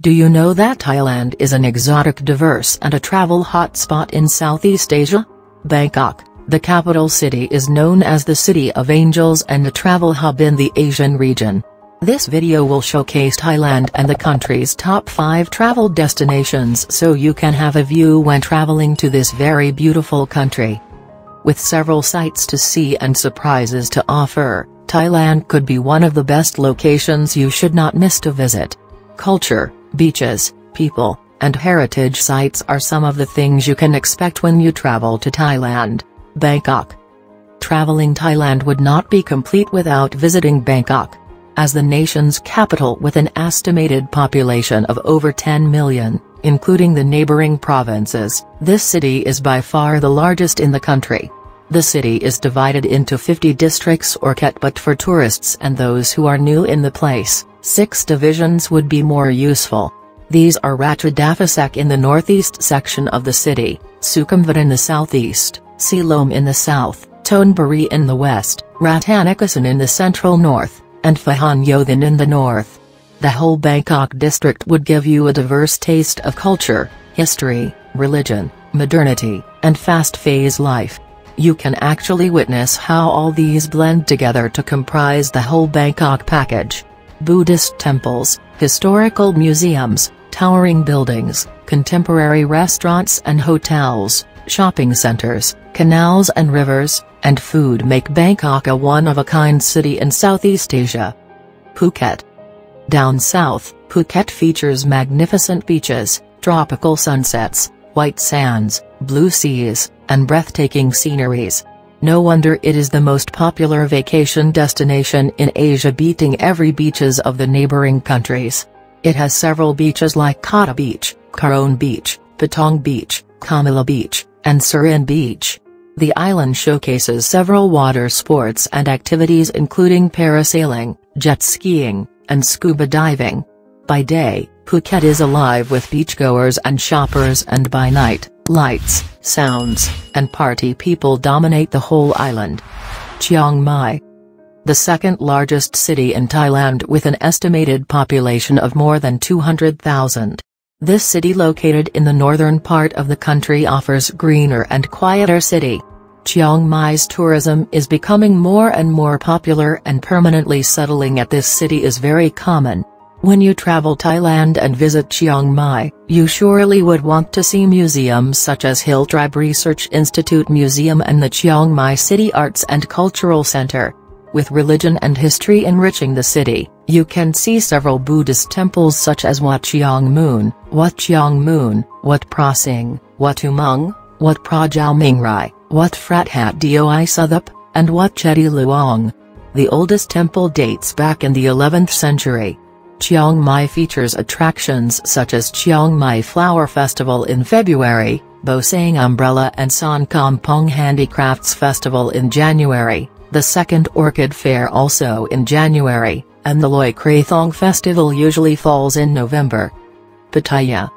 Do you know that Thailand is an exotic, diverse and a travel hotspot in Southeast Asia? Bangkok, the capital city, is known as the City of Angels and a travel hub in the Asian region. This video will showcase Thailand and the country's top 5 travel destinations so you can have a view when traveling to this very beautiful country. With several sights to see and surprises to offer, Thailand could be one of the best locations you should not miss to visit. Culture, beaches, people, and heritage sites are some of the things you can expect when you travel to Thailand. Bangkok. Traveling Thailand would not be complete without visiting Bangkok. As the nation's capital with an estimated population of over 10 million, including the neighboring provinces, this city is by far the largest in the country. The city is divided into 50 districts or khatpat for tourists and those who are new in the place. 6 divisions would be more useful. These are Ratchadaphisek in the northeast section of the city, Sukhumvit in the southeast, Silom in the south, Thonburi in the west, Rattanakosin in the central north, and Phahonyothin in the north. The whole Bangkok district would give you a diverse taste of culture, history, religion, modernity, and fast-paced life. You can actually witness how all these blend together to comprise the whole Bangkok package. Buddhist temples, historical museums, towering buildings, contemporary restaurants and hotels, shopping centers, canals and rivers, and food make Bangkok a one-of-a-kind city in Southeast Asia. Phuket. Down south, Phuket features magnificent beaches, tropical sunsets, white sands, blue seas, and breathtaking sceneries. No wonder it is the most popular vacation destination in Asia, beating every beaches of the neighboring countries. It has several beaches like Kata Beach, Karon Beach, Patong Beach, Kamala Beach, and Surin Beach. The island showcases several water sports and activities including parasailing, jet skiing, and scuba diving. By day, Phuket is alive with beachgoers and shoppers, and by night, lights, sounds, and party people dominate the whole island. Chiang Mai. The second largest city in Thailand with an estimated population of more than 200,000. This city, located in the northern part of the country, offers greener and quieter city. Chiang Mai's tourism is becoming more and more popular, and permanently settling at this city is very common. When you travel Thailand and visit Chiang Mai, you surely would want to see museums such as Hill Tribe Research Institute Museum and the Chiang Mai City Arts and Cultural Center. With religion and history enriching the city, you can see several Buddhist temples such as Wat Chiang Moon, Wat Chiang Moon, Wat Phra Singh, Wat Umong, Wat Phra Chao Mingrai, Wat Phra That Doi Suthep, and Wat Chedi Luang. The oldest temple dates back in the 11th century. Chiang Mai features attractions such as Chiang Mai Flower Festival in February, Bo Sang Umbrella and San Kampong Handicrafts Festival in January, the second Orchid Fair also in January, and the Loy Krathong Festival usually falls in November. Pattaya.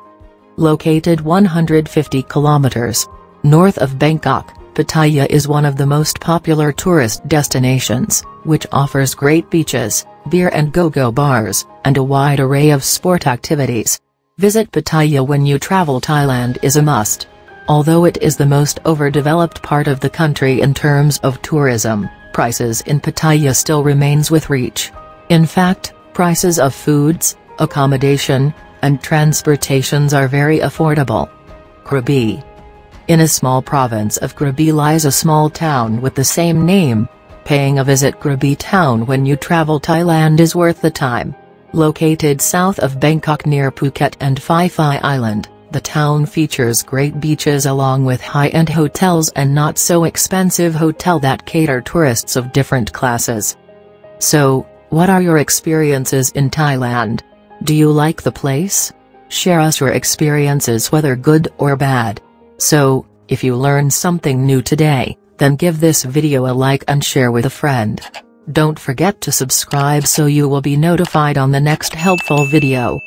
Located 150 kilometers north of Bangkok, Pattaya is one of the most popular tourist destinations, which offers great beaches, beer and go-go bars, and a wide array of sport activities. Visit Pattaya when you travel Thailand is a must. Although it is the most overdeveloped part of the country in terms of tourism, prices in Pattaya still remains with reach. In fact, prices of foods, accommodation, and transportations are very affordable. Krabi. In a small province of Krabi lies a small town with the same name. Paying a visit Krabi town when you travel Thailand is worth the time. Located south of Bangkok near Phuket and Phi Phi Island, the town features great beaches along with high-end hotels and not-so-expensive hotels that cater tourists of different classes. So, what are your experiences in Thailand? Do you like the place? Share us your experiences, whether good or bad. So, if you learned something new today, then give this video a like and share with a friend. Don't forget to subscribe so you will be notified on the next helpful video.